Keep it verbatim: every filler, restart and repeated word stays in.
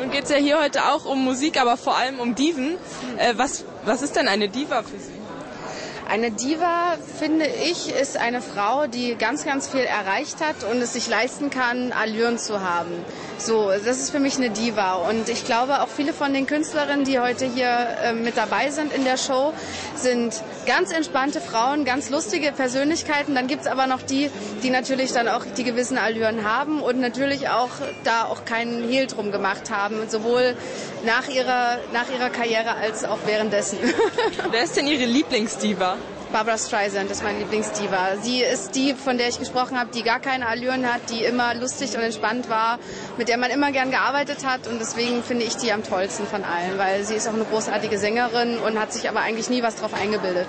Nun geht es ja hier heute auch um Musik, aber vor allem um Diven. Äh, was, was ist denn eine Diva für Sie? Eine Diva, finde ich, ist eine Frau, die ganz, ganz viel erreicht hat und es sich leisten kann, Allüren zu haben. So, das ist für mich eine Diva. Und ich glaube, auch viele von den Künstlerinnen, die heute hier äh, mit dabei sind in der Show, sind ganz entspannte Frauen, ganz lustige Persönlichkeiten. Dann gibt es aber noch die, die natürlich dann auch die gewissen Allüren haben und natürlich auch da auch keinen Hehl drum gemacht haben, sowohl nach ihrer, nach ihrer Karriere als auch währenddessen. Wer ist denn Ihre Lieblingsdiva? Barbra Streisand ist meine Lieblingsdiva. Sie ist die, von der ich gesprochen habe, die gar keine Allüren hat, die immer lustig und entspannt war, mit der man immer gern gearbeitet hat. Und deswegen finde ich die am tollsten von allen, weil sie ist auch eine großartige Sängerin und hat sich aber eigentlich nie was drauf eingebildet.